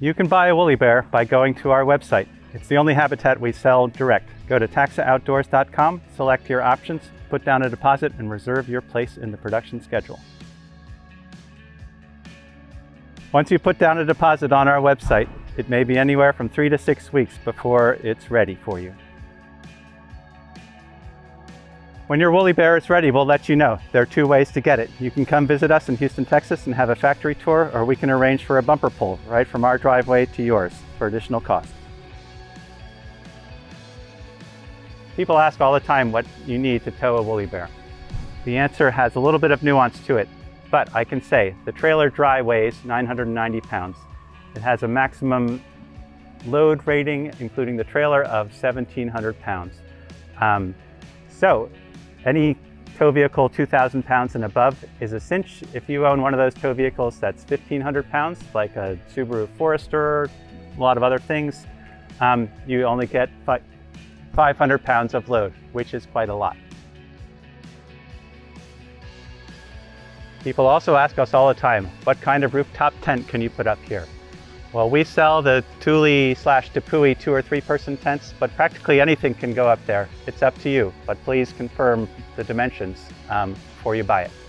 You can buy a woolly bear by going to our website. It's the only habitat we sell direct. Go to taxaoutdoors.com, select your options, put down a deposit, and reserve your place in the production schedule. Once you put down a deposit on our website, it may be anywhere from 3 to 6 weeks before it's ready for you. When your woolly bear is ready, we'll let you know. There are 2 ways to get it. You can come visit us in Houston, Texas and have a factory tour, or we can arrange for a bumper pull right from our driveway to yours for additional cost. People ask all the time what you need to tow a woolly bear. The answer has a little bit of nuance to it, but I can say the trailer dry weighs 990 pounds. It has a maximum load rating, including the trailer, of 1,700 pounds. So any tow vehicle 2,000 pounds and above is a cinch. If you own one of those tow vehicles that's 1,500 pounds, like a Subaru Forester, a lot of other things, you only get 500 pounds of load, which is quite a lot. People also ask us all the time, what kind of rooftop tent can you put up here? Well, we sell the Thule/Tepui 2- or 3-person tents, but practically anything can go up there. It's up to you, but please confirm the dimensions before you buy it.